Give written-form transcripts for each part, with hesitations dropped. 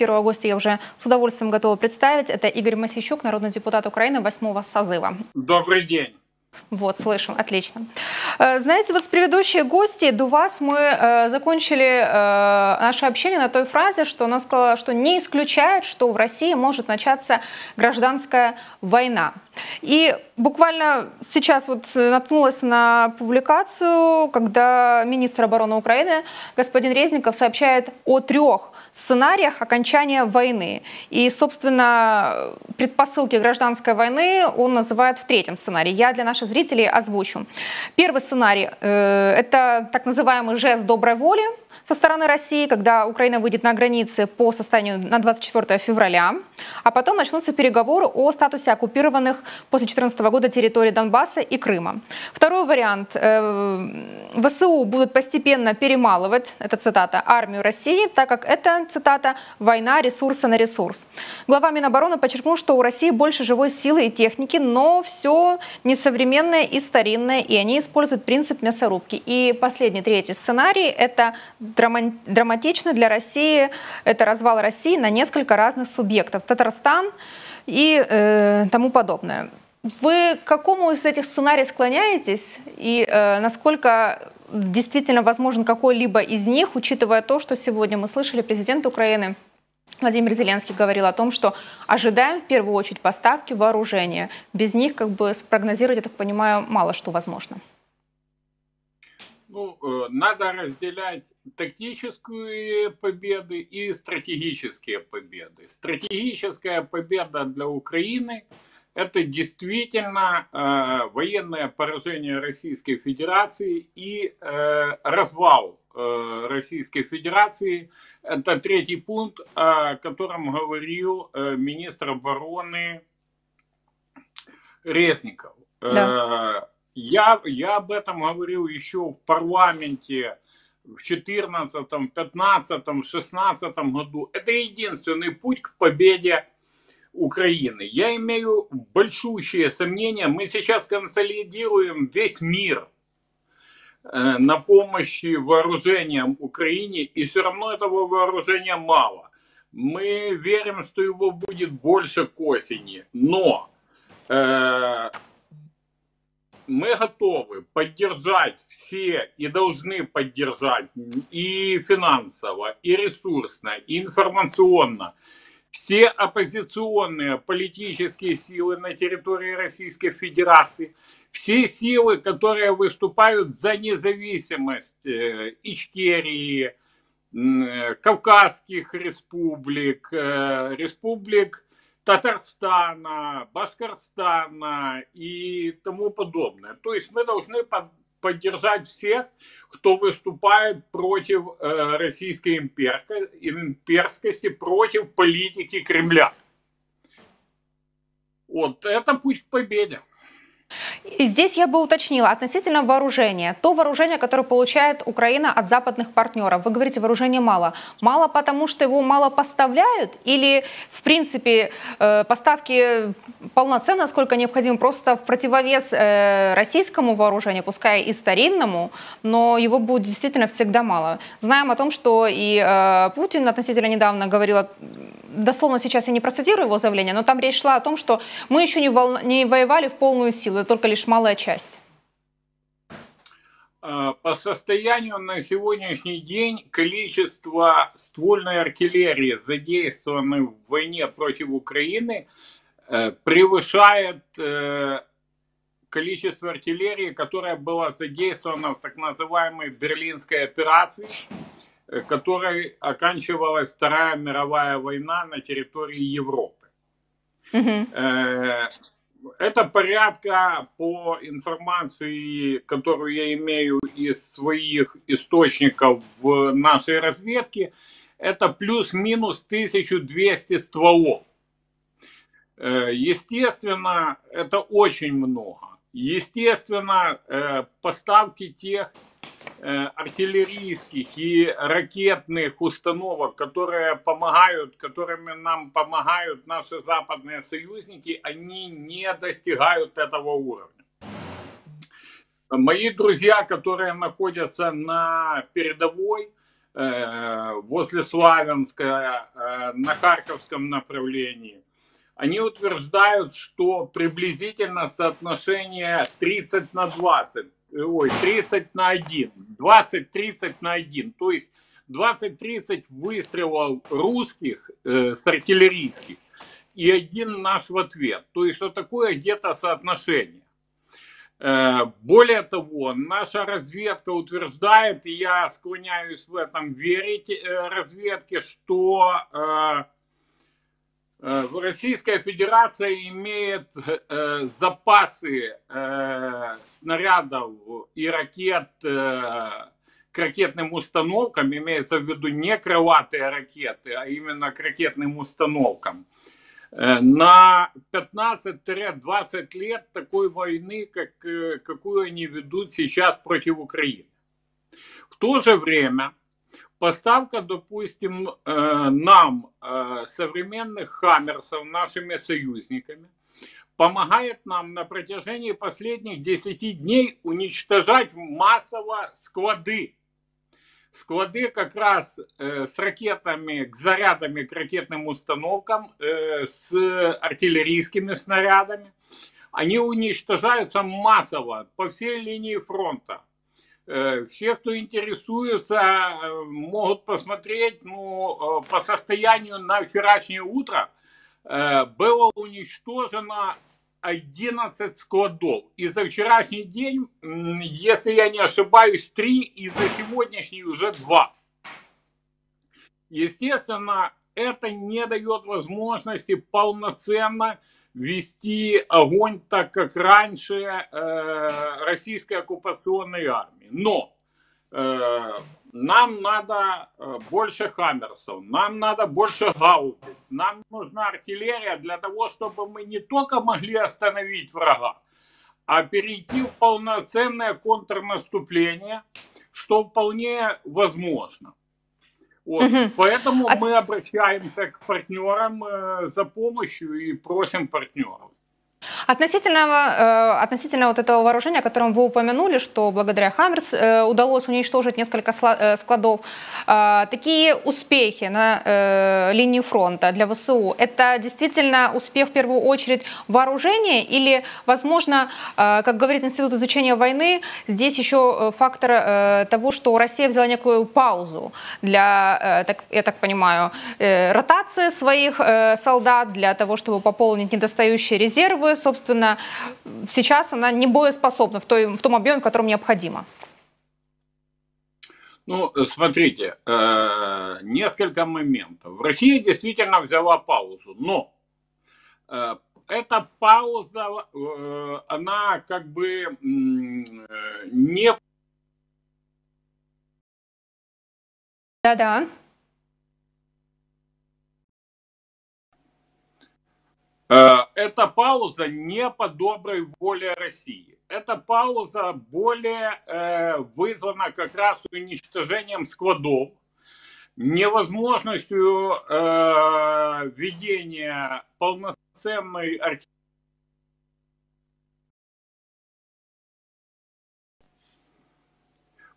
Первого гостя я уже с удовольствием готова представить. Это Игорь Мосийчук, народный депутат Украины 8-го созыва. Добрый день. Вот, слышим, отлично. Знаете, вот с предыдущей гостьей до вас мы закончили наше общение на той фразе, что она сказала, что не исключает, что в России может начаться гражданская война. И буквально сейчас вот наткнулась на публикацию, когда министр обороны Украины господин Резников сообщает о 3 сценариях окончания войны. И, собственно, предпосылки гражданской войны он называет в 3-м сценарии. Я для наших зрителей озвучу. Первый сценарий это так называемый жест доброй воли со стороны России, когда Украина выйдет на границы по состоянию на 24 февраля, а потом начнутся переговоры о статусе оккупированных после 2014 года территорий Донбасса и Крыма. Второй вариант. ВСУ будут постепенно перемалывать, это цитата, армию России, так как это, цитата, война ресурса на ресурс. Глава Минобороны подчеркнул, что у России больше живой силы и техники, но все несовременное и старинное, и они используют принцип мясорубки. И последний, 3-й сценарий, это драматично для России, это развал России на несколько разных субъектов, Татарстан и тому подобное. Вы к какому из этих сценариев склоняетесь и насколько действительно возможен какой-либо из них, учитывая то, что сегодня мы слышали, президент Украины Владимир Зеленский говорил о том, что ожидаем в первую очередь поставки вооружения. Без них как бы спрогнозировать, я так понимаю, мало что возможно. Ну, надо разделять тактические победы и стратегические победы. Стратегическая победа для Украины – это действительно военное поражение Российской Федерации и развал Российской Федерации. Это 3-й пункт, о котором говорил министр обороны Резников. Да. Я об этом говорил еще в парламенте в 2014, 2015, 2016 году. Это единственный путь к победе Украины. Я имею большущие сомнения. Мы сейчас консолидируем весь мир на помощи вооружениям Украине, и все равно этого вооружения мало. Мы верим, что его будет больше к осени, но... Мы готовы поддержать все и должны поддержать и финансово, и ресурсно, и информационно все оппозиционные политические силы на территории Российской Федерации, все силы, которые выступают за независимость Ичкерии, Кавказских республик, республик Татарстана, Башкортостана и тому подобное. То есть мы должны поддержать всех, кто выступает против российской имперскости, против политики Кремля. Вот это путь к победе. И здесь я бы уточнила относительно вооружения. То вооружение, которое получает Украина от западных партнеров. Вы говорите, вооружения мало. Мало потому, что его мало поставляют? Или, в принципе, поставки полноценно, сколько необходимо, просто в противовес российскому вооружению, пускай и старинному, но его будет действительно всегда мало. Знаем о том, что и Путин относительно недавно говорил о... Дословно сейчас я не процитирую его заявление, но там речь шла о том, что мы еще не воевали в полную силу, это только лишь малая часть. По состоянию на сегодняшний день количество ствольной артиллерии, задействованной в войне против Украины, превышает количество артиллерии, которая была задействована в так называемой Берлинской операции, которой оканчивалась Вторая мировая война на территории Европы. Это порядка, по информации, которую я имею из своих источников в нашей разведке, это плюс-минус 1200 стволов. Естественно, это очень много. Естественно, поставки тех артиллерийских и ракетных установок, которые помогают, которыми нам помогают наши западные союзники, они не достигают этого уровня. Мои друзья, которые находятся на передовой, возле Славянска, на Харьковском направлении. Они утверждают, что приблизительно соотношение 30 на 20, ой, 30 на 1, 20-30 на 1, то есть 20-30 выстрелов русских с артиллерийских и один наш в ответ. То есть вот такое где-то соотношение. Более того, наша разведка утверждает, и я склоняюсь в этом верить разведке, что Российская Федерация имеет запасы снарядов и ракет к ракетным установкам, имеется в виду не крылатые ракеты, а именно к ракетным установкам, на 15-20 лет такой войны, какую они ведут сейчас против Украины. В то же время поставка, допустим, нам современных «Хаммерсов» нашими союзниками помогает нам на протяжении последних 10 дней уничтожать массово склады. Склады как раз с ракетами, к зарядами к ракетным установкам, с артиллерийскими снарядами. Они уничтожаются массово по всей линии фронта. Все, кто интересуется, могут посмотреть, ну, по состоянию на вчерашнее утро было уничтожено 11 складов. И за вчерашний день, если я не ошибаюсь, 3, и за сегодняшний уже 2. Естественно, это не дает возможности полноценно вести огонь, так как раньше российской оккупационной армии. Но нам надо больше «Хаммерсов», нам надо больше «Гаубиц», нам нужна артиллерия для того, чтобы мы не только могли остановить врага, а перейти в полноценное контрнаступление, что вполне возможно. Вот. Угу. Поэтому мы обращаемся к партнерам за помощью и просим партнеров. Относительно вот этого вооружения, о котором вы упомянули, что благодаря «Хаммерс» удалось уничтожить несколько складов, такие успехи на линии фронта для ВСУ, это действительно успех в первую очередь вооружения или, возможно, как говорит Институт изучения войны, здесь еще фактор того, что Россия взяла некую паузу для, я так понимаю, ротации своих солдат, для того, чтобы пополнить недостающие резервы, собственно, сейчас она не боеспособна в том объеме, в котором необходимо? Ну, смотрите, несколько моментов. Россия действительно взяла паузу, но эта пауза, она как бы не... Да-да. Эта пауза не по доброй воле России. Эта пауза более вызвана как раз уничтожением складов, невозможностью ведения полноценной артиллерии.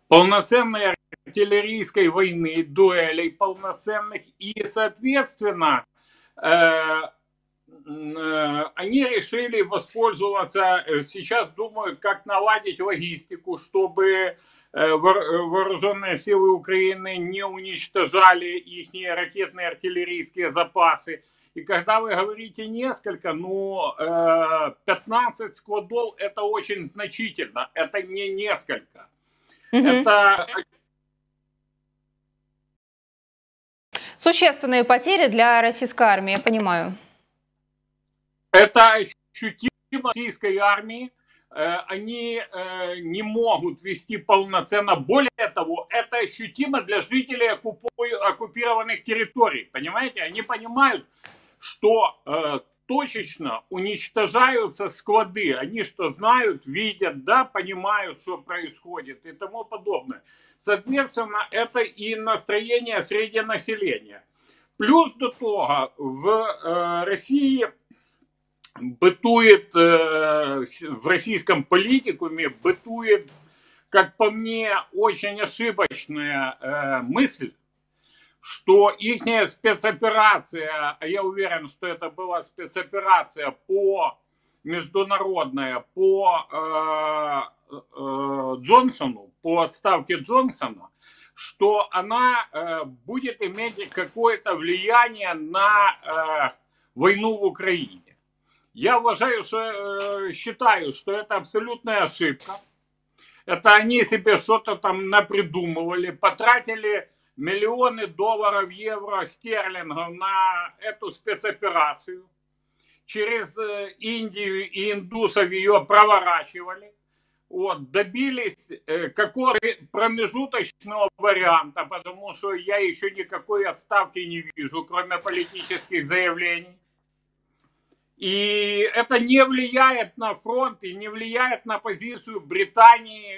Полноценной артиллерийской войны, дуэлей полноценных и, соответственно, они решили воспользоваться, сейчас думают, как наладить логистику, чтобы вооруженные силы Украины не уничтожали их ракетные артиллерийские запасы. И когда вы говорите несколько, ну, 15 складов – это очень значительно, это не несколько. Mm-hmm. Это... Существенные потери для российской армии, я понимаю. Это ощутимо российской армии, они не могут вести полноценно. Более того, это ощутимо для жителей оккупированных территорий. Понимаете, они понимают, что точечно уничтожаются склады. Они что знают, видят, да, понимают, что происходит и тому подобное. Соответственно, это и настроение среди населения. Плюс до того, в России... бытует в российском политикуме как по мне, очень ошибочная мысль, что их спецоперация, я уверен, что это была спецоперация по международная, по Джонсону, по отставке Джонсона, что она будет иметь какое-то влияние на войну в Украине. Я считаю, что это абсолютная ошибка. Это они себе что-то там напридумывали, потратили миллионы долларов, евро, стерлингов на эту спецоперацию. Через Индию и индусов ее проворачивали. Вот, добились какого-то промежуточного варианта, потому что я еще никакой отставки не вижу, кроме политических заявлений. И это не влияет на фронт и не влияет на позицию Британии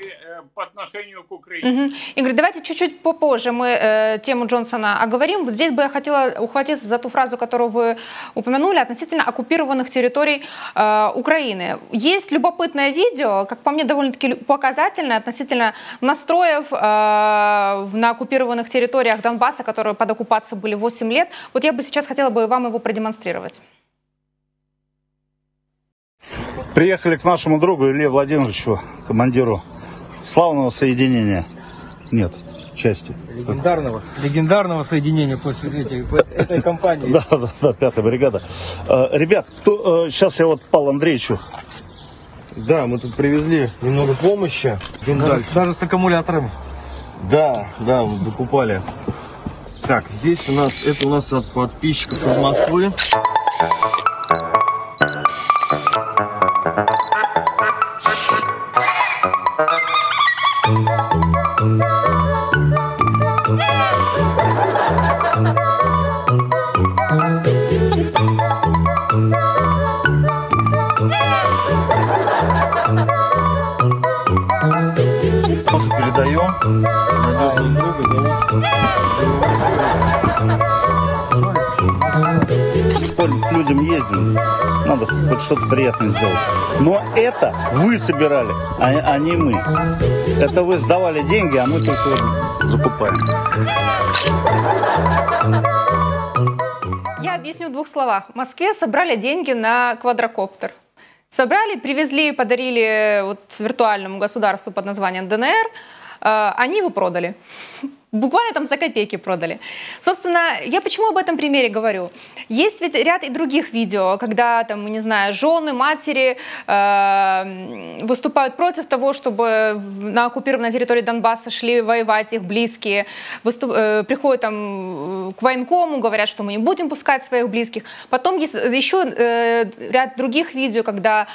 по отношению к Украине. Угу. Игорь, давайте чуть-чуть попозже мы тему Джонсона оговорим. Здесь бы я хотела ухватиться за ту фразу, которую вы упомянули, относительно оккупированных территорий Украины. Есть любопытное видео, как по мне, довольно-таки показательное, относительно настроев на оккупированных территориях Донбасса, которые под оккупацией были 8 лет. Вот я бы сейчас хотела бы вам его продемонстрировать. Приехали к нашему другу Илье Владимировичу, командиру славного соединения. Нет, части. Легендарного соединения после этой компании. Да, 5-я бригада. Ребят, сейчас я вот Павлу Андреевичу. Да, мы тут привезли немного помощи. Даже с аккумулятором. Да, докупали. Так, здесь у нас, это у нас от подписчиков из Москвы. К людям ездим, надо хоть что-то приятное сделать. Но это вы собирали, а не мы. Это вы сдавали деньги, а мы только закупаем. Я объясню в двух словах. В Москве собрали деньги на квадрокоптер. Собрали, привезли, подарили вот виртуальному государству под названием ДНР. Они его продали. Буквально там за копейки продали. Собственно, я почему об этом примере говорю? Есть ведь ряд и других видео, когда там, не знаю, жены, матери выступают против того, чтобы на оккупированной территории Донбасса шли воевать их близкие. Приходят там к военкому, говорят, что мы не будем пускать своих близких. Потом есть еще ряд других видео, когда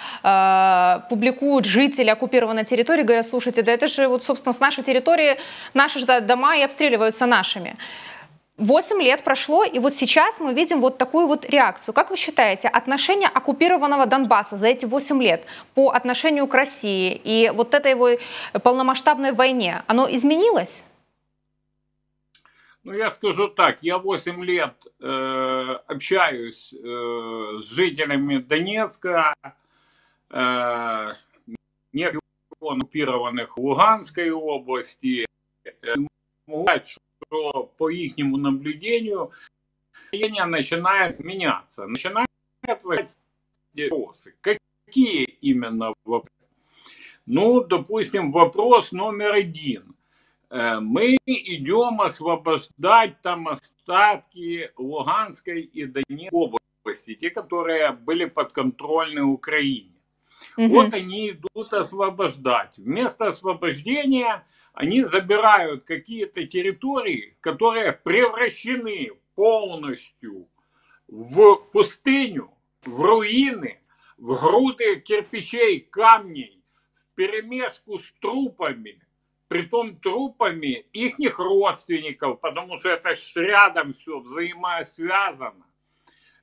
публикуют жители оккупированной территории, говорят, слушайте, да это же вот, собственно, с нашей территории, наши же дома и обстреливаются нашими. 8 лет прошло, и вот сейчас мы видим вот такую вот реакцию. Как вы считаете, отношение оккупированного Донбасса за эти 8 лет по отношению к России и вот этой его полномасштабной войне, оно изменилось? Ну, я скажу так, я 8 лет общаюсь с жителями Донецка, не оккупированных Луганской области, что по их наблюдению настроение начинает меняться. Начинают возникать вопросы. Какие именно вопросы? Ну, допустим, вопрос номер 1. Мы идем освобождать там остатки Луганской и Донецкой области, те, которые были подконтрольны Украине. Вот они идут освобождать. Вместо освобождения они забирают какие-то территории, которые превращены полностью в пустыню, в руины, в груды кирпичей, камней, в перемешку с трупами, притом трупами ихних родственников, потому что это рядом все взаимосвязано,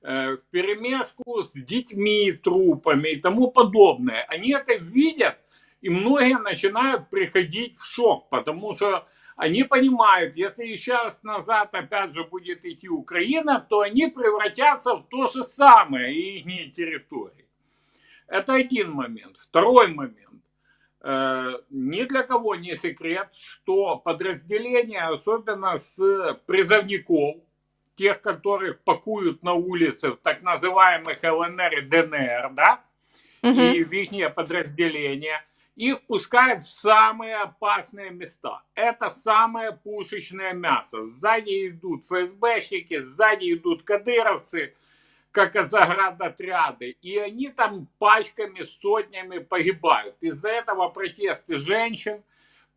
в перемешку с детьми, трупами и тому подобное. Они это видят, и многие начинают приходить в шок, потому что они понимают, если сейчас назад опять же будет идти Украина, то они превратятся в то же самое, и их территории. Это один момент. Второй момент. Ни для кого не секрет, что подразделения, особенно с призывников, тех, которых пакуют на улице в так называемых ЛНР и ДНР, да, и в их подразделения, их пускают в самые опасные места. Это самое пушечное мясо. Сзади идут ФСБшники, сзади идут кадыровцы, как и заградотряды. И они там пачками, сотнями погибают. Из-за этого протесты женщин,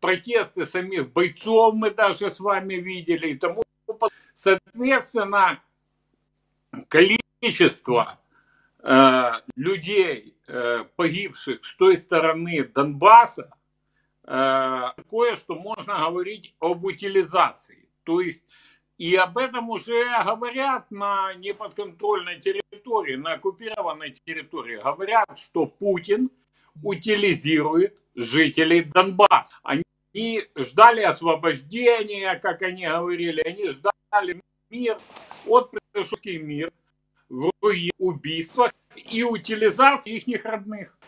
протесты самих бойцов мы даже с вами видели. И тому, соответственно, количество людей, погибших с той стороны Донбасса, такое, что можно говорить об утилизации. То есть, и об этом уже говорят на неподконтрольной территории, на оккупированной территории. Говорят, что Путин утилизирует жителей Донбасса. Они ждали освобождения, как они говорили, они ждали мир, вот пришелский мир в убийствах и утилизации их родных.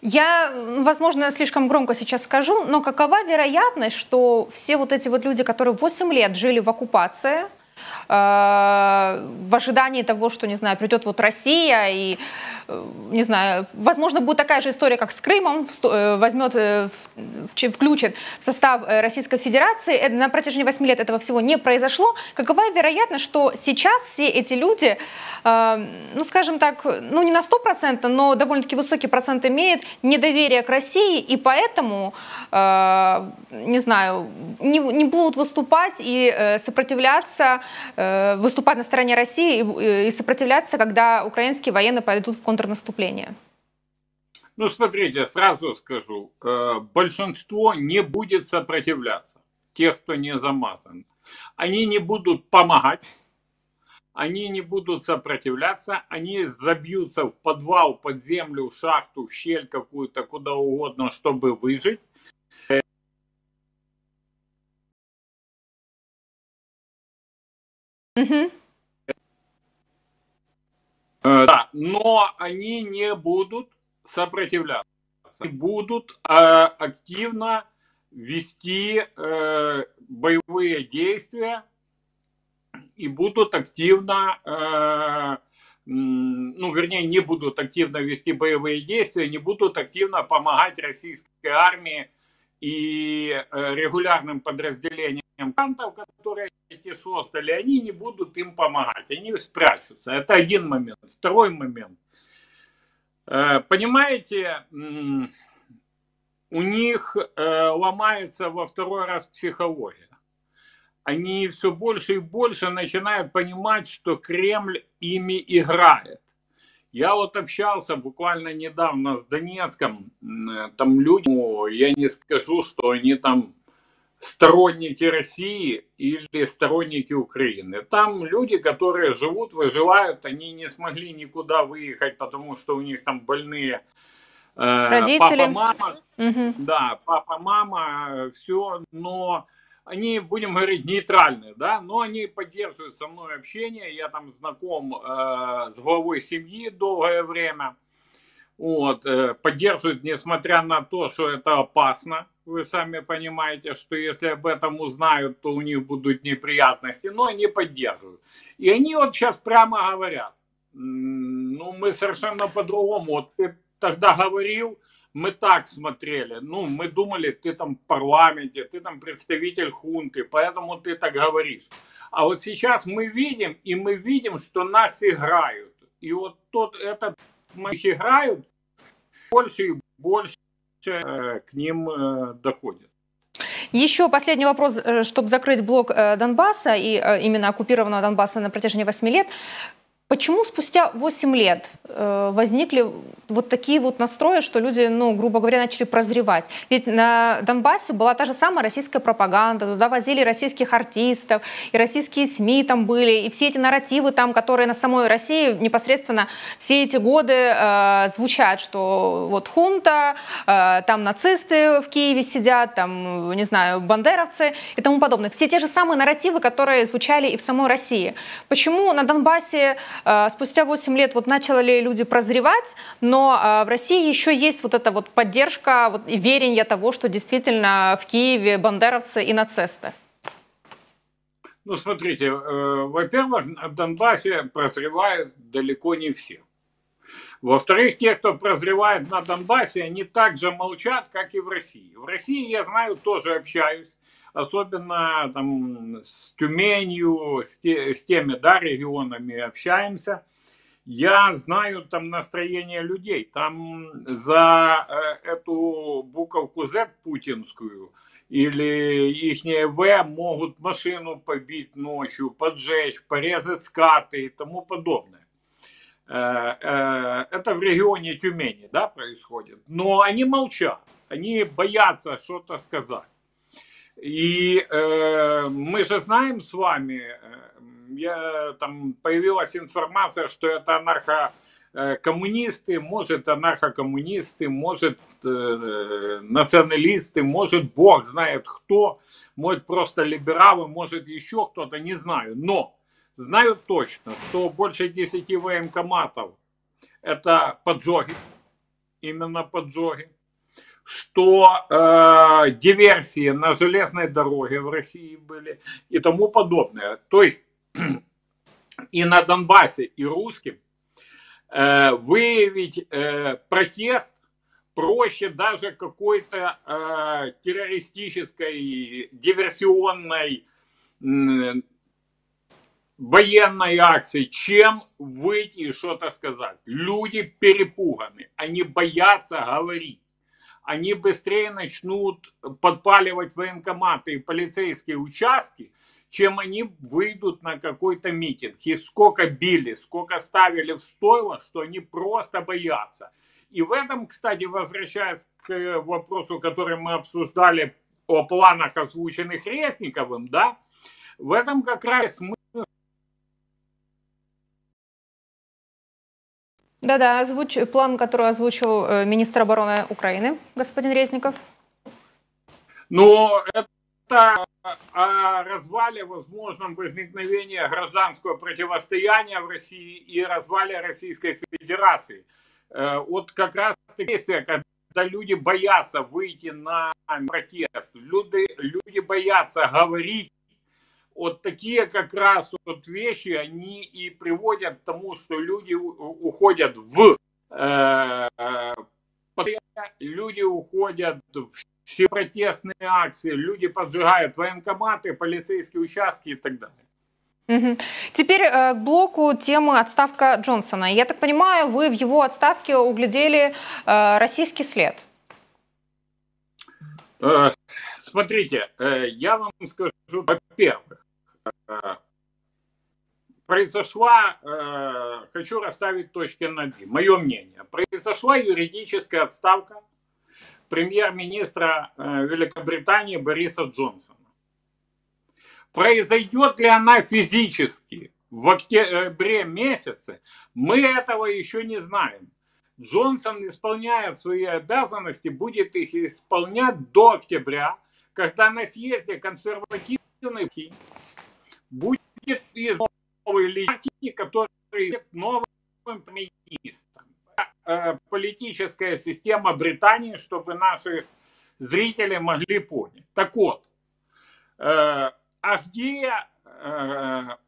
Я, возможно, слишком громко сейчас скажу, но какова вероятность, что все вот эти вот люди, которые 8 лет жили в оккупации, в ожидании того, что, не знаю, придет вот Россия и, не знаю, возможно, будет такая же история, как с Крымом, возьмет, включит в состав Российской Федерации, на протяжении 8 лет этого всего не произошло. Какова вероятность, что сейчас все эти люди, ну, скажем так, ну, не на 100%, но довольно-таки высокий процент имеет недоверие к России, и поэтому, не знаю, не будут выступать и сопротивляться, выступать на стороне России и сопротивляться, когда украинские военные пойдут в контрнаступление? Ну, смотрите, сразу скажу, большинство не будет сопротивляться, тех, кто не замазан. Они не будут помогать, они не будут сопротивляться, они забьются в подвал, под землю, в шахту, в щель какую-то, куда угодно, чтобы выжить. Да, но они не будут сопротивляться, будут активно вести боевые действия и будут активно, ну, вернее, не будут активно вести боевые действия, не будут активно помогать российской армии и регулярным подразделениям, которые эти создали, они не будут им помогать, они спрячутся. Это один момент. Второй момент. Понимаете, у них ломается во второй раз психология. Они все больше и больше начинают понимать, что Кремль ими играет. Я вот общался буквально недавно с Донецком, там люди, я не скажу, что они там сторонники России или сторонники Украины. Там люди, которые живут, выживают, они не смогли никуда выехать, потому что у них там больные родители, папа-мама, да, папа-мама, все, но они, будем говорить, нейтральные, да, но они поддерживают со мной общение, я там знаком с главой семьи долгое время, вот, поддерживают, несмотря на то, что это опасно, вы сами понимаете, что если об этом узнают, то у них будут неприятности, но они поддерживают. И они вот сейчас прямо говорят, ну, мы совершенно по-другому, вот ты тогда говорил, мы так смотрели, ну, мы думали, ты там в парламенте, ты там представитель хунты, поэтому ты так говоришь. А вот сейчас мы видим, и мы видим, что нас играют. И вот этот, мы их играют, больше и больше к ним доходит. Еще последний вопрос, чтобы закрыть блок Донбасса и именно оккупированного Донбасса на протяжении 8 лет. Почему спустя 8 лет возникли вот такие вот настрои, что люди, ну, грубо говоря, начали прозревать? Ведь на Донбассе была та же самая российская пропаганда, туда возили российских артистов, и российские СМИ там были, и все эти нарративы там, которые на самой России непосредственно все эти годы звучат, что вот хунта, там нацисты в Киеве сидят, там, не знаю, бандеровцы и тому подобное. Все те же самые нарративы, которые звучали и в самой России. Почему на Донбассе спустя 8 лет вот начали люди прозревать, но в России еще есть вот эта вот поддержка, вот, и верение того, что действительно в Киеве бандеровцы и нацисты? Ну, смотрите, во-первых, в Донбассе прозревают далеко не все. Во-вторых, те, кто прозревает на Донбассе, они также молчат, как и в России. В России, я знаю, тоже общаюсь, особенно там, с Тюменью, с теми, да, регионами общаемся. Я знаю там настроение людей. Там за эту буковку Z путинскую или ихние В могут машину побить ночью, поджечь, порезать скаты и тому подобное. Это в регионе Тюмени, да, происходит. Но они молчат, они боятся что-то сказать. И мы же знаем с вами, там появилась информация, что это анархокоммунисты, может анархокоммунисты, может националисты, может бог знает кто, может просто либералы, может еще кто-то, не знаю. Но знаю точно, что больше 10 военкоматов это поджоги, именно поджоги, что диверсии на железной дороге в России были и тому подобное. То есть и на Донбассе, и русским выявить протест проще даже какой-то террористической, диверсионной, военной акции, чем выйти и что-то сказать. Люди перепуганы, они боятся говорить. Они быстрее начнут подпаливать военкоматы и полицейские участки, чем они выйдут на какой-то митинг. Их сколько били, сколько ставили в стойло, что они просто боятся. И в этом, кстати, возвращаясь к вопросу, который мы обсуждали о планах, озвученных Резниковым, да, в этом как раз мы... Да-да, план, который озвучил министр обороны Украины, господин Резников. Ну, это о развале, возможном возникновении гражданского противостояния в России и развале Российской Федерации. Вот как раз действия, когда люди боятся выйти на протест, люди боятся говорить. Вот такие как раз вот вещи, они и приводят к тому, что люди уходят в люди уходят в все протестные акции, люди поджигают военкоматы, полицейские участки и так далее. Угу. Теперь к блоку темы отставка Джонсона. Я так понимаю, вы в его отставке углядели российский след. Смотрите, я вам скажу, во-первых, произошла, хочу расставить точки над «и», мое мнение, произошла юридическая отставка премьер-министра Великобритании Бориса Джонсона. Произойдет ли она физически в октябре месяце, мы этого еще не знаем. Джонсон исполняет свои обязанности, будет их исполнять до октября, когда на съезде консервативный будет избран новый лидер, который будет новым премьер-министром. Политическая система Британии, чтобы наши зрители могли понять. Так вот, а где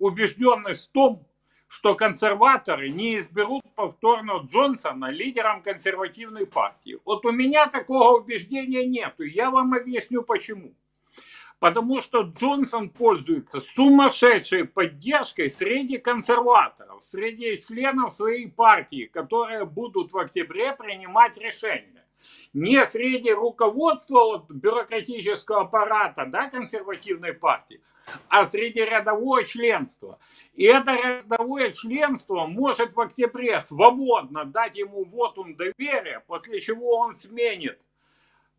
убежденность в том, что консерваторы не изберут повторно Джонсона лидером консервативной партии? Вот у меня такого убеждения нету. Я вам объясню почему. Потому что Джонсон пользуется сумасшедшей поддержкой среди консерваторов, среди членов своей партии, которые будут в октябре принимать решения. Не среди руководства вот, бюрократического аппарата, да, консервативной партии, а среди рядового членства. И это рядовое членство может в октябре свободно дать ему вотум доверия, после чего он сменит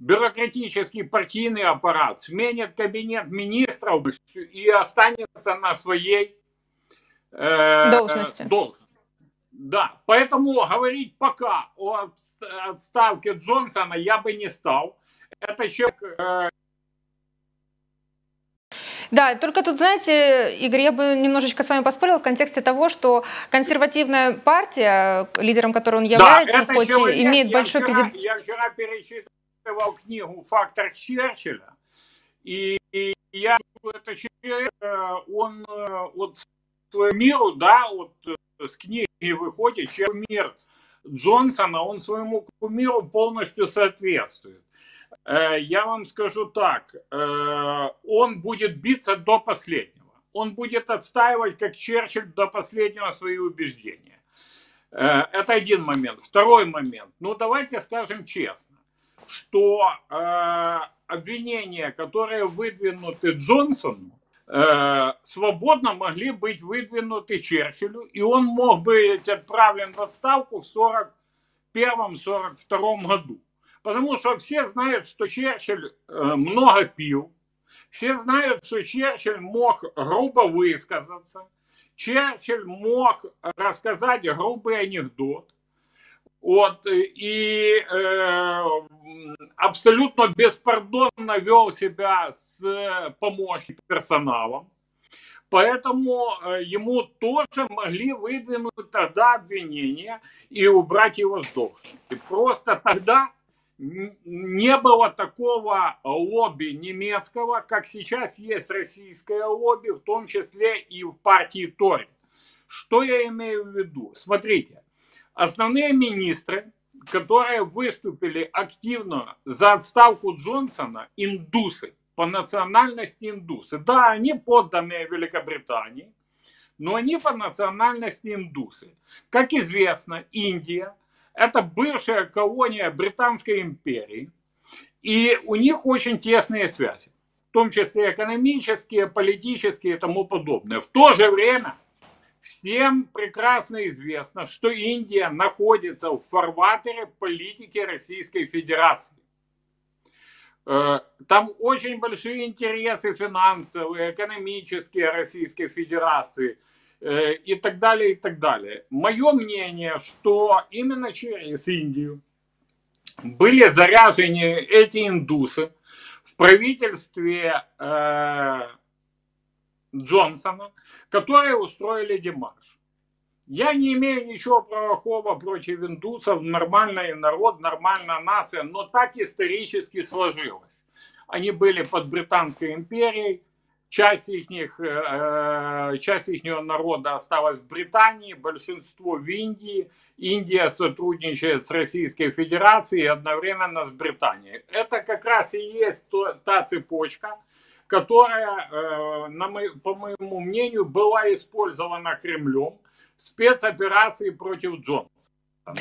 бюрократический партийный аппарат, сменит кабинет министров и останется на своей должности. Да, поэтому говорить пока о отставке Джонсона я бы не стал. Это человек... Да, только тут, знаете, Игорь, я бы немножечко с вами поспорила в контексте того, что консервативная партия, лидером которой он является, да, хоть человек, имеет большой кредит... Я вчера перечитывал книгу «Фактор Черчилля», и я это человек, он от своего миру, да, вот с книги выходит, чем мир Джонсона, он своему кумиру полностью соответствует. Я вам скажу так, он будет биться до последнего. Он будет отстаивать, как Черчилль, до последнего свои убеждения. Это один момент. Второй момент. Ну, давайте скажем честно, что обвинения, которые выдвинуты Джонсону, свободно могли быть выдвинуты Черчиллю, и он мог быть отправлен в отставку в 1941-1942 году. Потому что все знают, что Черчилль много пил, все знают, что Черчилль мог грубо высказаться, Черчилль мог рассказать грубый анекдот, вот, и абсолютно беспардонно вел себя с помощником, персоналом. Поэтому ему тоже могли выдвинуть тогда обвинения и убрать его с должности. Просто тогда не было такого лобби немецкого, как сейчас есть российское лобби, в том числе и в партии Тори. Что я имею в виду? Смотрите, основные министры, которые выступили активно за отставку Джонсона, индусы, по национальности индусы. Да, они подданные Великобритании, но они по национальности индусы. Как известно, Индия — это бывшая колония Британской империи, и у них очень тесные связи, в том числе экономические, политические и тому подобное. В то же время всем прекрасно известно, что Индия находится в фарватере политики Российской Федерации. Там очень большие интересы финансовые, экономические Российской Федерации, и так далее, и так далее. Мое мнение, что именно через Индию были заряжены эти индусы в правительстве Джонсона, которые устроили демарш. Я не имею ничего плохого против индусов, нормальный народ, нормальная нация, но так исторически сложилось. Они были под Британской империей, часть их народа осталась в Британии, большинство в Индии. Индия сотрудничает с Российской Федерацией и одновременно с Британией. Это как раз и есть та цепочка, которая, по моему мнению, была использована Кремлем в спецоперации против Джонсона.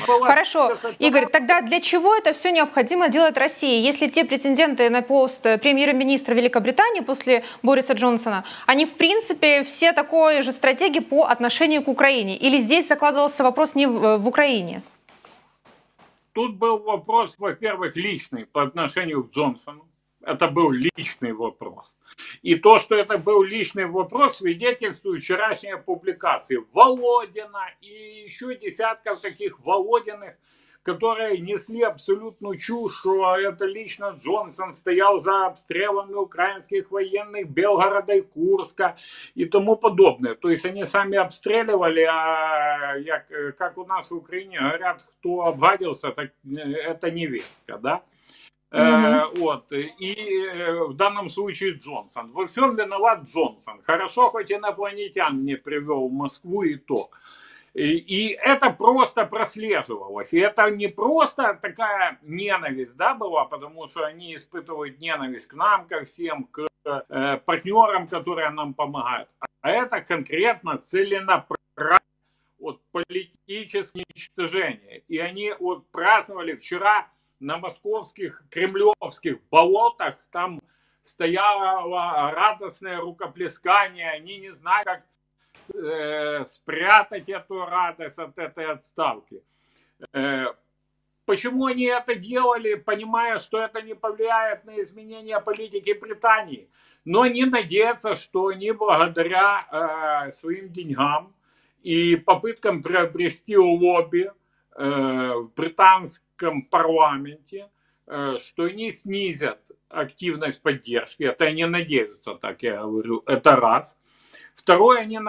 Хорошо, Игорь, тогда для чего это все необходимо делать России, если те претенденты на пост премьер-министра Великобритании после Бориса Джонсона, они в принципе все такой же стратегии по отношению к Украине? Или здесь закладывался вопрос не в Украине? Тут был вопрос, во-первых, личный по отношению к Джонсону. Это был личный вопрос. И то, что это был личный вопрос, свидетельствует вчерашняя публикация Володина и еще десятков таких Володиных, которые несли абсолютную чушь, что это лично Джонсон стоял за обстрелами украинских военных Белгорода и Курска и тому подобное. То есть они сами обстреливали, а как у нас в Украине говорят, кто обгадился, так это невестка, да? Вот. И в данном случае Джонсон. Во всем виноват Джонсон. Хорошо, хоть инопланетян не привел в Москву, и то. И это просто прослеживалось. И это не просто такая ненависть, да, была, потому что они испытывают ненависть к нам, ко всем, к партнерам, которые нам помогают. А это конкретно целенаправленно от политического уничтожения. И они вот праздновали вчера на московских, кремлевских болотах, там стояло радостное рукоплескание, они не знали, как спрятать эту радость от этой отставки. Почему они это делали, понимая, что это не повлияет на изменение политики Британии? Но они надеются, что они благодаря своим деньгам и попыткам приобрести лобби в британском парламенте что не снизят активность поддержки. Это они надеются, так я говорю, это раз. Второе, они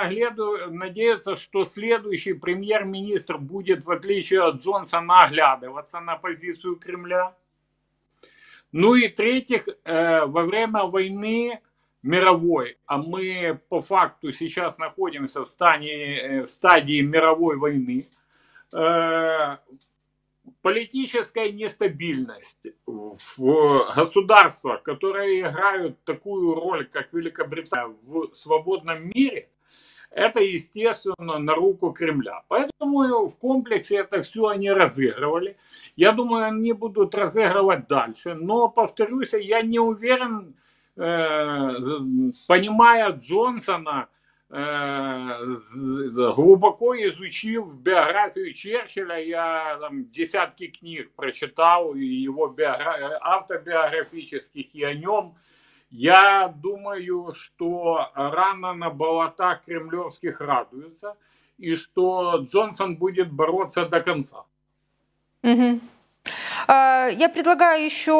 надеются, что следующий премьер-министр будет, в отличие от Джонсона, оглядываться на позицию Кремля. Ну и третьих, во время войны мировой, а мы по факту сейчас находимся в стадии мировой войны, политическая нестабильность в государствах, которые играют такую роль, как Великобритания, в свободном мире, это, естественно, на руку Кремля. Поэтому в комплексе это все они разыгрывали. Я думаю, они будут разыгрывать дальше. Но, повторюсь, я не уверен, понимая Джонсона, глубоко изучив биографию Черчилля, я там десятки книг прочитал, и его автобиографических, и о нем. Я думаю, что рано на болотах кремлевских радуются, и что Джонсон будет бороться до конца. Угу. Я предлагаю еще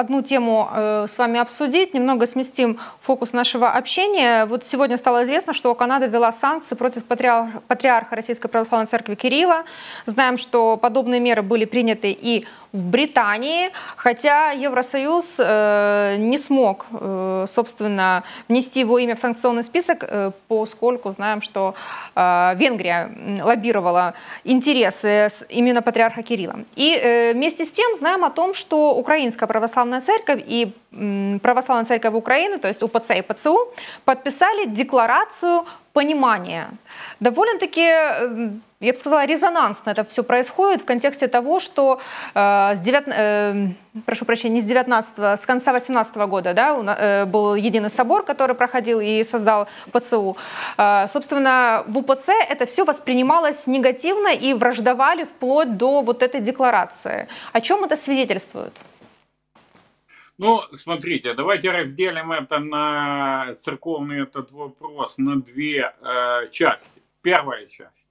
одну тему с вами обсудить, немного сместим фокус нашего общения. Вот сегодня стало известно, что Канада ввела санкции против патриарха Российской Православной Церкви Кирилла. Знаем, что подобные меры были приняты и в Британии, хотя Евросоюз не смог, собственно, внести его имя в санкционный список, поскольку знаем, что Венгрия лоббировала интересы именно патриарха Кирилла. И вместе с тем знаем о том, что Украинская Православная Церковь и Православная Церковь Украины, то есть УПЦ и ПЦУ, подписали декларацию понимания. Довольно-таки, я бы сказала, резонансно это все происходит в контексте того, что с конца 2018 года, да, был единый собор, который проходил и создал ПЦУ. Собственно, в УПЦ это все воспринималось негативно и враждовали вплоть до вот этой декларации. О чем это свидетельствует? Ну, смотрите, давайте разделим это на церковный этот вопрос на две части. Первая часть.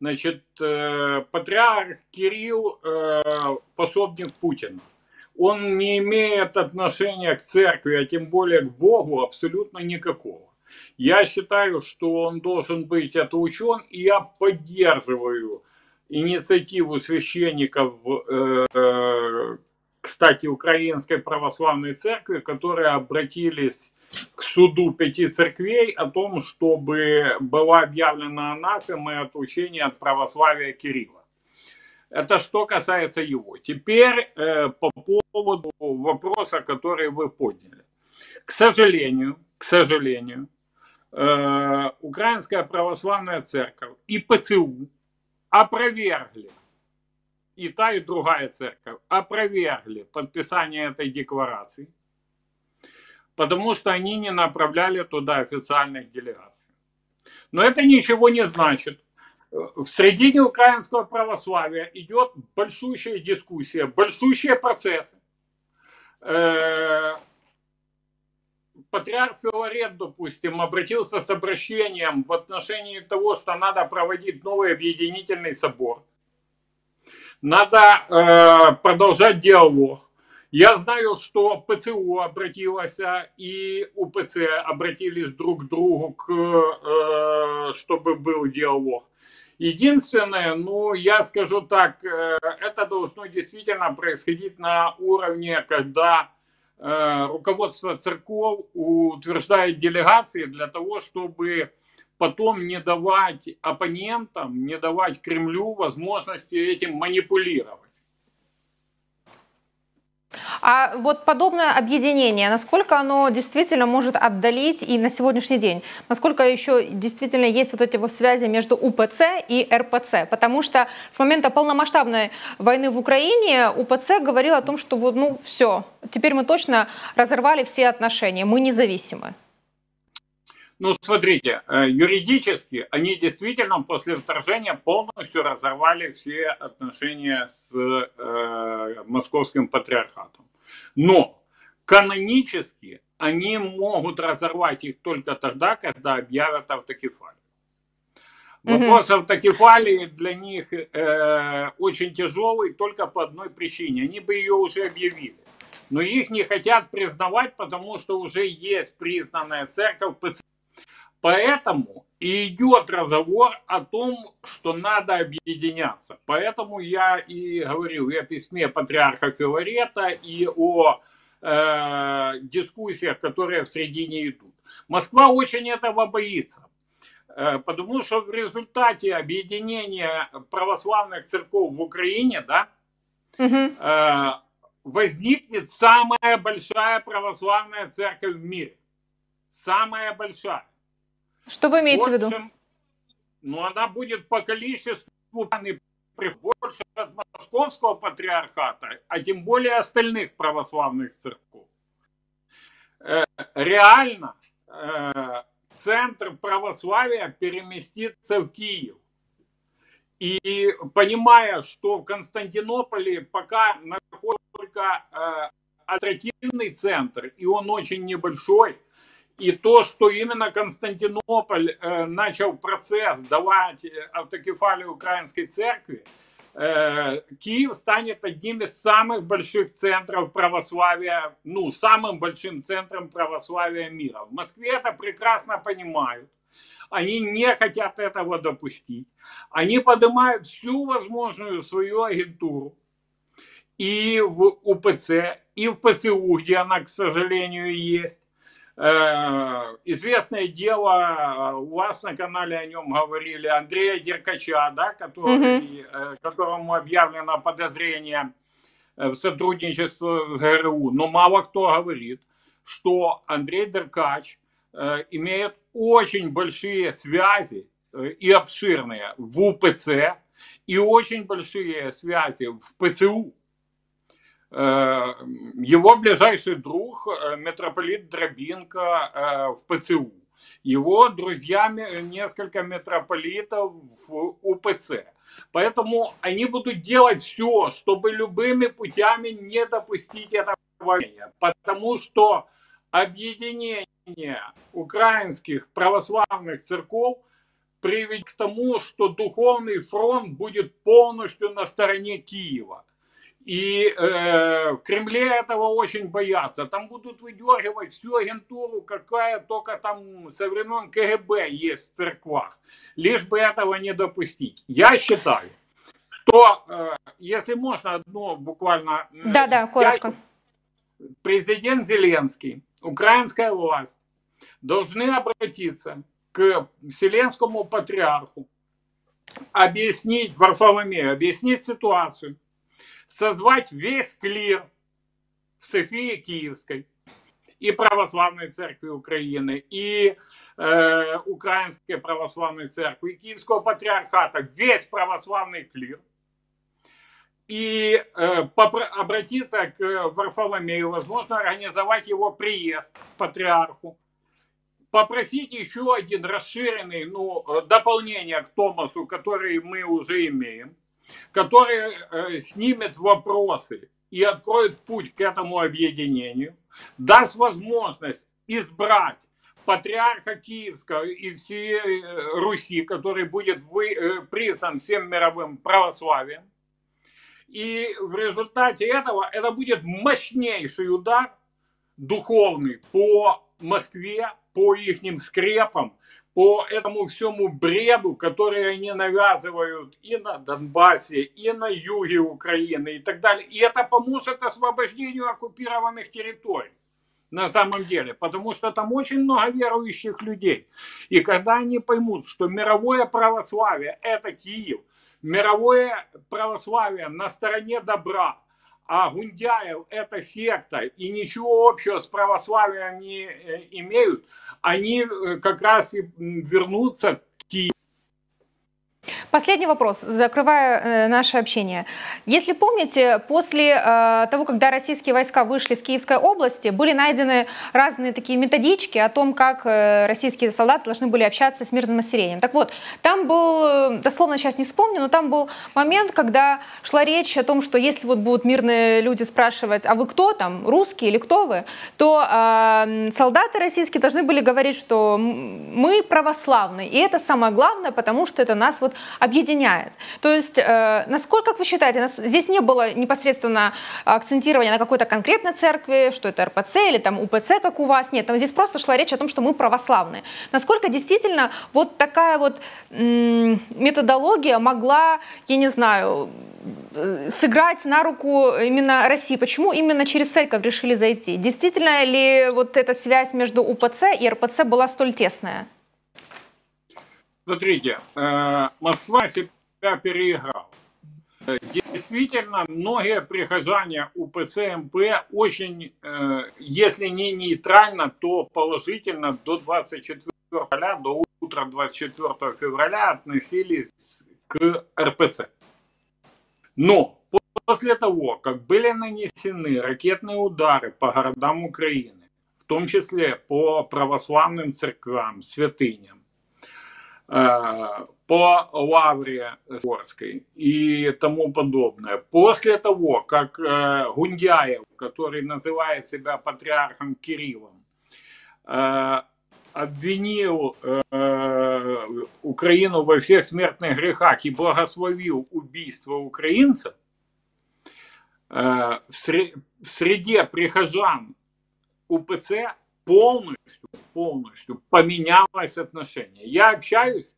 Значит, патриарх Кирилл пособник Путина. Он не имеет отношения к церкви, а тем более к Богу, абсолютно никакого. Я считаю, что он должен быть отлучен, и я поддерживаю инициативу священников, кстати, Украинской Православной Церкви, которые обратились к суду 5 церквей о том, чтобы была объявлена анафема и отлучение от православия Кирилла. Это что касается его. Теперь по поводу вопроса, который вы подняли. К сожалению, Украинская Православная Церковь и ПЦУ опровергли, и та, и другая церковь опровергли подписание этой декларации, потому что они не направляли туда официальных делегаций. Но это ничего не значит. В среде украинского православия идет большущая дискуссия, большущие процессы. Патриарх Филарет, допустим, обратился с обращением в отношении того, что надо проводить новый объединительный собор. Надо продолжать диалог. Я знаю, что ПЦУ обратилась и УПЦ обратились друг к другу, чтобы был диалог. Единственное, ну, я скажу так, это должно действительно происходить на уровне, когда руководство церков утверждает делегации для того, чтобы потом не давать оппонентам, не давать Кремлю возможности этим манипулировать. А вот подобное объединение, насколько оно действительно может отдалить и на сегодняшний день? Насколько еще действительно есть вот эти вот связи между УПЦ и РПЦ? Потому что с момента полномасштабной войны в Украине УПЦ говорил о том, что вот, ну все, теперь мы точно разорвали все отношения, мы независимы. Ну, смотрите, юридически они действительно после вторжения полностью разорвали все отношения с московским патриархатом. Но канонически они могут разорвать их только тогда, когда объявят автокефалию. Вопрос автокефалии для них очень тяжелый только по одной причине. Они бы ее уже объявили. Но их не хотят признавать, потому что уже есть признанная церковь. Поэтому и идет разговор о том, что надо объединяться. Поэтому я и говорил и о письме патриарха Филарета, и о дискуссиях, которые в середине идут. Москва очень этого боится. Потому что в результате объединения православных церков в Украине, да, возникнет самая большая православная церковь в мире. Самая большая. Что вы имеете в виду? Ну, она будет по количеству больше от московского патриархата, а тем более остальных православных церков. Реально центр православия переместится в Киев. И понимая, что в Константинополе пока находится только административный центр, и он очень небольшой, и то, что именно Константинополь начал процесс давать автокефалию Украинской Церкви, Киев станет одним из самых больших центров православия, ну, самым большим центром православия мира. В Москве это прекрасно понимают. Они не хотят этого допустить. Они поднимают всю возможную свою агентуру и в УПЦ, и в ПЦУ, где она, к сожалению, есть. Известное дело, у вас на канале о нем говорили, Андрея Деркача, да, которому объявлено подозрение в сотрудничестве с ГРУ. Но мало кто говорит, что Андрей Деркач имеет очень большие связи и обширные в УПЦ, и очень большие связи в ПЦУ. Его ближайший друг, митрополит Дробинко, в ПЦУ. Его друзьями несколько митрополитов в УПЦ. Поэтому они будут делать все, чтобы любыми путями не допустить этого явления. Потому что объединение украинских православных церков приведет к тому, что духовный фронт будет полностью на стороне Киева. И в Кремле этого очень боятся. Там будут выдергивать всю агентуру, какая только там со времен КГБ есть в церквах. Лишь бы этого не допустить. Я считаю, что, если можно, одно буквально... Да-да, коротко. Президент Зеленский, украинская власть должны обратиться к Вселенскому патриарху, объяснить Варфоломею, объяснить ситуацию, созвать весь клир в Софии Киевской и Православной Церкви Украины, и Украинской Православной Церкви, и Киевского Патриархата, весь православный клир, и обратиться к Варфоломею, возможно, организовать его приезд к патриарху, попросить еще один расширенный, ну, дополнение к Томасу, который мы уже имеем, который снимет вопросы и откроет путь к этому объединению, даст возможность избрать патриарха Киевского и всей Руси, который будет признан всем мировым православием. И в результате этого это будет мощнейший удар духовный по Москве, по их скрепам, по этому всему бреду, который они навязывают и на Донбассе, и на юге Украины, и так далее. И это поможет освобождению оккупированных территорий, на самом деле, потому что там очень много верующих людей. И когда они поймут, что мировое православие – это Киев, мировое православие на стороне добра, а Гундяев – это секта, и ничего общего с православием не имеют, они как раз и вернутся к Киеву. Последний вопрос, закрывая наше общение. Если помните, после того, когда российские войска вышли с Киевской области, были найдены разные такие методички о том, как российские солдаты должны были общаться с мирным населением. Так вот, там был, дословно сейчас не вспомню, но там был момент, когда шла речь о том, что если вот будут мирные люди спрашивать, а вы кто там, русские или кто вы, то солдаты российские должны были говорить, что мы православные, и это самое главное, потому что это нас вот объединяет. То есть, насколько, как вы считаете, здесь не было непосредственно акцентирования на какой-то конкретной церкви, что это РПЦ или там УПЦ, как у вас, нет, там здесь просто шла речь о том, что мы православные. Насколько действительно вот такая вот методология могла, я не знаю, сыграть на руку именно России? Почему именно через церковь решили зайти? Действительно ли вот эта связь между УПЦ и РПЦ была столь тесная? Смотрите, Москва себя переиграла. Действительно, многие прихожане УПЦ МП очень, если не нейтрально, то положительно до 24 февраля, до утра 24 февраля относились к РПЦ. Но после того, как были нанесены ракетные удары по городам Украины, в том числе по православным церквам, святыням, по Лавре Горской и тому подобное, после того, как Гундяев, который называет себя патриархом Кириллом, обвинил Украину во всех смертных грехах и благословил убийство украинцев, в среде прихожан УПЦ полностью поменялось отношение. Я общаюсь,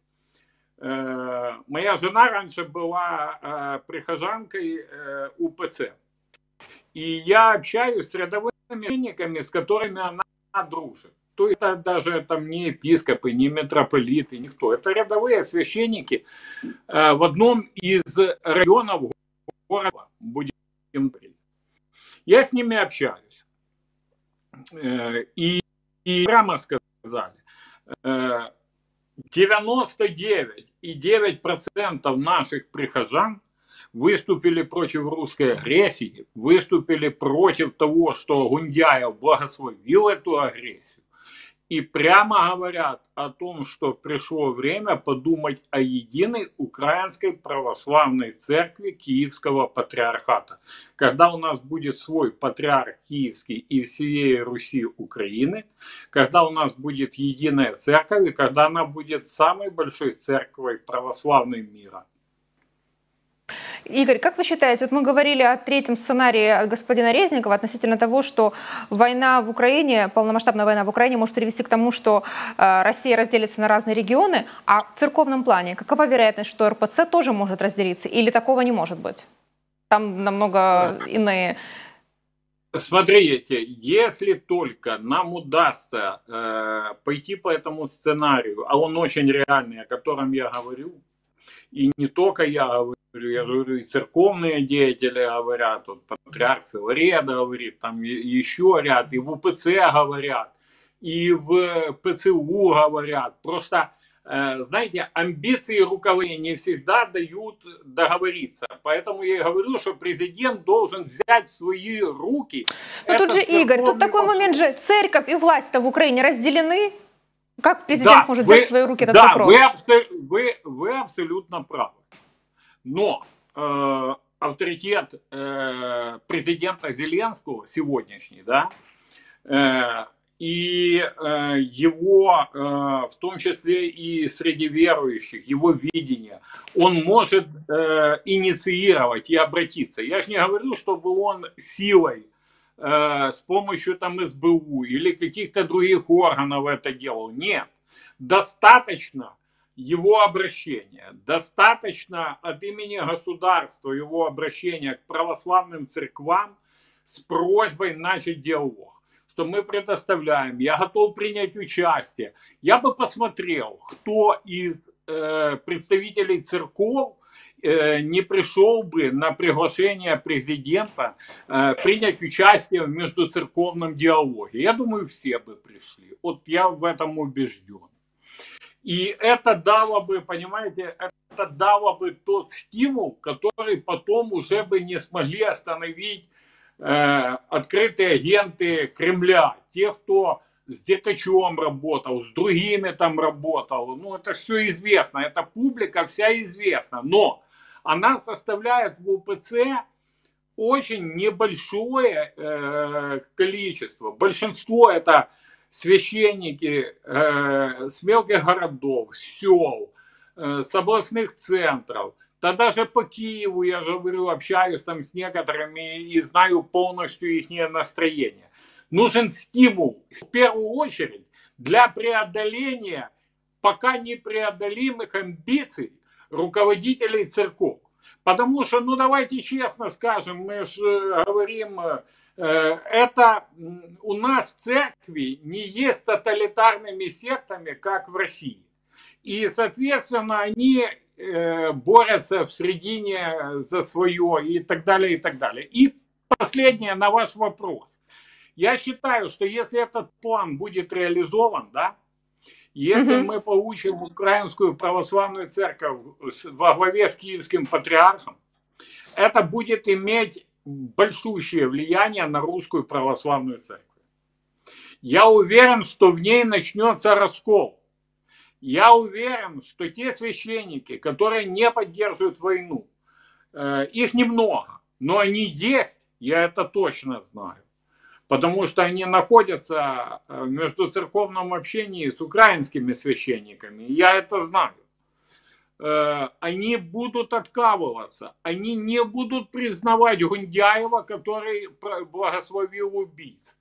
моя жена раньше была прихожанкой УПЦ, и я общаюсь с рядовыми священниками, с которыми она дружит. То это даже там не епископы, не митрополиты, никто. Это рядовые священники в одном из районов города. Я с ними общаюсь. И прямо сказали, 99,9% наших прихожан выступили против русской агрессии, выступили против того, что Гундяев благословил эту агрессию. И прямо говорят о том, что пришло время подумать о единой Украинской Православной Церкви Киевского Патриархата. Когда у нас будет свой патриарх Киевский и всей Руси Украины, когда у нас будет единая церковь, и когда она будет самой большой церковью православной мира. Игорь, как вы считаете, вот мы говорили о третьем сценарии от господина Резникова относительно того, что война в Украине, полномасштабная война в Украине может привести к тому, что Россия разделится на разные регионы, а в церковном плане какова вероятность, что РПЦ тоже может разделиться или такого не может быть? Там намного иные... Смотрите, если только нам удастся пойти по этому сценарию, а он очень реальный, о котором я говорю, и не только я говорю, я же говорю, и церковные деятели говорят, вот патриарх Филарет говорит, там еще ряд, и в УПЦ говорят, и в ПЦУ говорят. Просто, знаете, амбиции руковые не всегда дают договориться. Поэтому я и говорю, что президент должен взять в свои руки. Но тут же, Игорь, тут такой момент же, церковь и власть-то в Украине разделены. Как президент может взять в свои руки этот вопрос? Да, вы абсолютно правы. Но авторитет президента Зеленского сегодняшний, да, его, в том числе и среди верующих, его видение, он может инициировать и обратиться. Я же не говорю, чтобы он силой, с помощью там СБУ или каких-то других органов это делал. Нет, достаточно его обращения, достаточно от имени государства его обращения к православным церквам с просьбой начать диалог, что мы предоставляем, я готов принять участие. Я бы посмотрел, кто из представителей церков не пришел бы на приглашение президента принять участие в междуцерковном диалоге. Я думаю, все бы пришли. Вот я в этом убежден. И это дало бы, понимаете, это дало бы тот стимул, который потом уже бы не смогли остановить открытые агенты Кремля, те, кто с Деркачем работал, с другими там работал. Ну, это все известно, эта публика вся известна. Но она составляет в УПЦ очень небольшое количество. Большинство это священники с мелких городов, сел, с областных центров. Да даже по Киеву, я же говорю, общаюсь там с некоторыми и знаю полностью их настроение. Нужен стимул, в первую очередь, для преодоления пока непреодолимых амбиций руководителей церков. Потому что, ну давайте честно скажем, мы же говорим, это у нас церкви не есть тоталитарными сектами, как в России. И, соответственно, они борются в средине за свое и так далее, и так далее. И последнее на ваш вопрос. Я считаю, что если этот план будет реализован, да, если мы получим Украинскую Православную Церковь во главе с Киевским Патриархом, это будет иметь большущее влияние на Русскую Православную Церковь. Я уверен, что в ней начнется раскол. Я уверен, что те священники, которые не поддерживают войну, их немного, но они есть, я это точно знаю. Потому что они находятся в междуцерковном общении с украинскими священниками. Я это знаю. Они будут откалываться. Они не будут признавать Гундяева, который благословил убийц.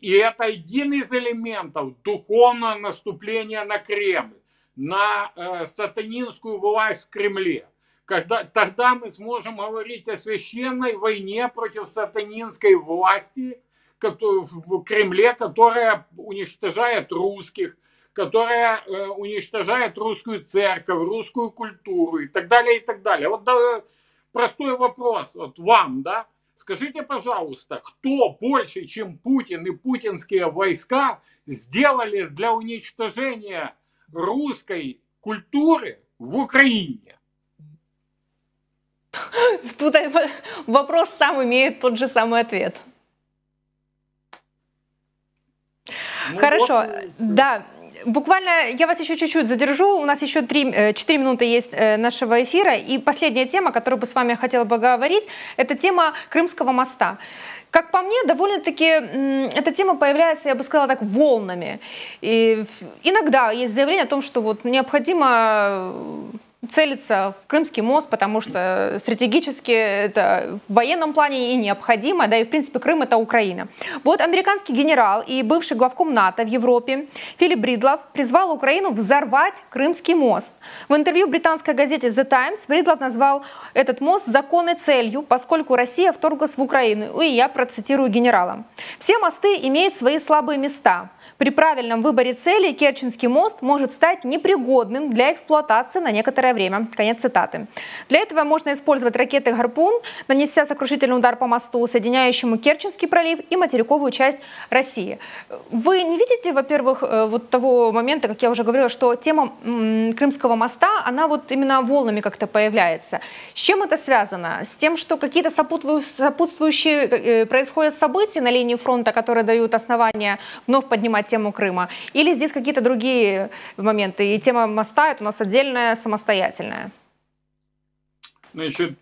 И это один из элементов духовного наступления на Кремль, на сатанинскую власть в Кремле. Тогда мы сможем говорить о священной войне против сатанинской власти в Кремле, которая уничтожает русских, которая уничтожает русскую церковь, русскую культуру и так далее, и так далее. Вот да, простой вопрос вот вам, да? Скажите, пожалуйста, кто больше, чем Путин и путинские войска сделали для уничтожения русской культуры в Украине? Тут вопрос сам имеет тот же самый ответ. Ну, хорошо, вот. Да, буквально я вас еще чуть-чуть задержу, у нас еще 4 минуты есть нашего эфира, и последняя тема, которую бы с вами хотела бы говорить, это тема Крымского моста. Как по мне, довольно-таки эта тема появляется, я бы сказала так, волнами. И иногда есть заявление о том, что вот необходимо целиться в Крымский мост, потому что стратегически это в военном плане и необходимо, да и в принципе Крым — это Украина. Вот американский генерал и бывший главком НАТО в Европе Филипп Бридлов призвал Украину взорвать Крымский мост. В интервью британской газете The Times Бридлов назвал этот мост законной целью, поскольку Россия вторглась в Украину, и я процитирую генерала. «Все мосты имеют свои слабые места. При правильном выборе цели Керченский мост может стать непригодным для эксплуатации на некоторое время». Конец цитаты. Для этого можно использовать ракеты «Гарпун», нанеся сокрушительный удар по мосту, соединяющему Керченский пролив и материковую часть России. Вы не видите, во-первых, вот того момента, как я уже говорила, что тема Крымского моста, она вот именно волнами как-то появляется. С чем это связано? С тем, что какие-то сопутствующие происходят события на линии фронта, которые дают основания вновь поднимать тему Крыма? Или здесь какие-то другие моменты, и тема моста это у нас отдельная, самостоятельная? Значит,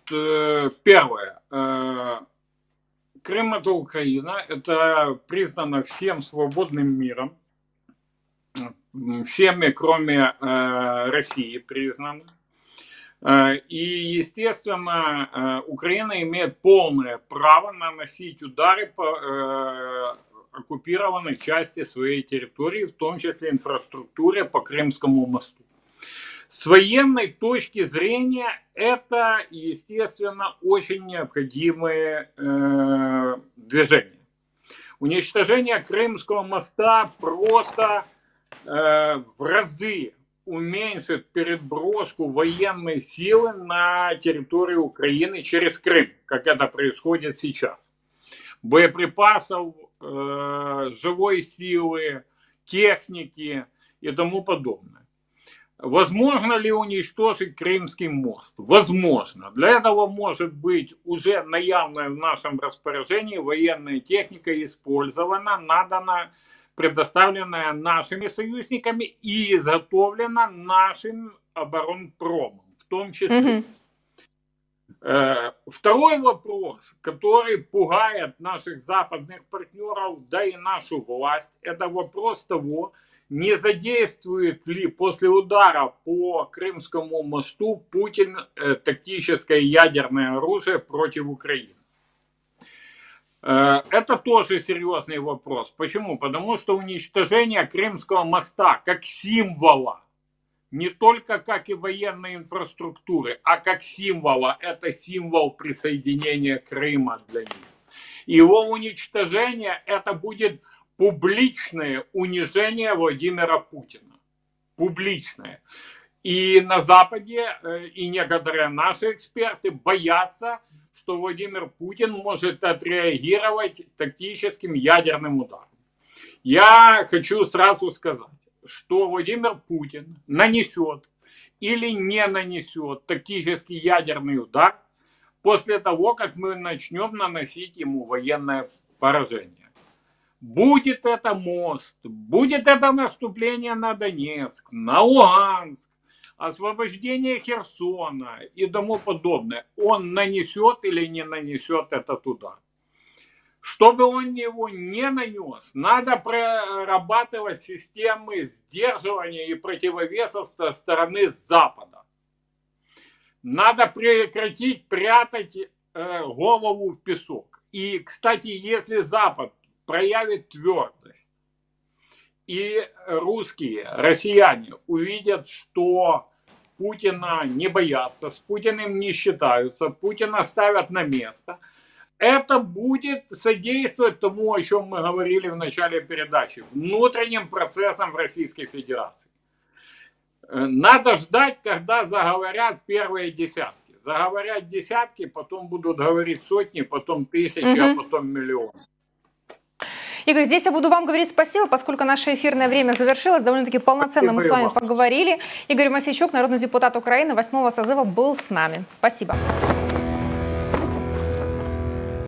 первое. Крым — это Украина, это признано всем свободным миром, всеми, кроме России, признано. И, естественно, Украина имеет полное право наносить удары по оккупированной части своей территории, в том числе инфраструктуре по Крымскому мосту. С военной точки зрения это, естественно, очень необходимые движения. Уничтожение Крымского моста просто в разы уменьшит переброску военной силы на территорию Украины через Крым, как это происходит сейчас. Боеприпасов, живой силы, техники и тому подобное. Возможно ли уничтожить Крымский мост? Возможно. Для этого может быть уже наявная в нашем распоряжении военная техника использована, надана, предоставленная нашими союзниками и изготовлена нашим оборонпромом, в том числе. Второй вопрос, который пугает наших западных партнеров, да и нашу власть, это вопрос того, не задействует ли после удара по Крымскому мосту Путин тактическое ядерное оружие против Украины? Это тоже серьезный вопрос. Почему? Потому что уничтожение Крымского моста как символа, не только как и военной инфраструктуры, а как символа, это символ присоединения Крыма для них. Его уничтожение, это будет публичное унижение Владимира Путина. Публичное. И на Западе, и некоторые наши эксперты боятся, что Владимир Путин может отреагировать тактическим ядерным ударом. Я хочу сразу сказать, что Владимир Путин нанесет или не нанесет тактический ядерный удар после того, как мы начнем наносить ему военное поражение. Будет это мост, будет это наступление на Донецк, на Луганск, освобождение Херсона и тому подобное. Он нанесет или не нанесет этот удар. Чтобы он его не нанес, надо прорабатывать системы сдерживания и противовесов со стороны Запада. Надо прекратить прятать голову в песок. И, кстати, если Запад проявит твердость, и русские, россияне увидят, что Путина не боятся, с Путиным не считаются, Путина ставят на место, это будет содействовать тому, о чем мы говорили в начале передачи, внутренним процессам в Российской Федерации. Надо ждать, когда заговорят первые десятки. Заговорят десятки, потом будут говорить сотни, потом тысячи, а потом миллионы. Игорь, здесь я буду вам говорить спасибо, поскольку наше эфирное время завершилось. Довольно-таки полноценно спасибо мы с вами поговорили. Игорь Мосийчук, народный депутат Украины 8-го созыва, был с нами. Спасибо.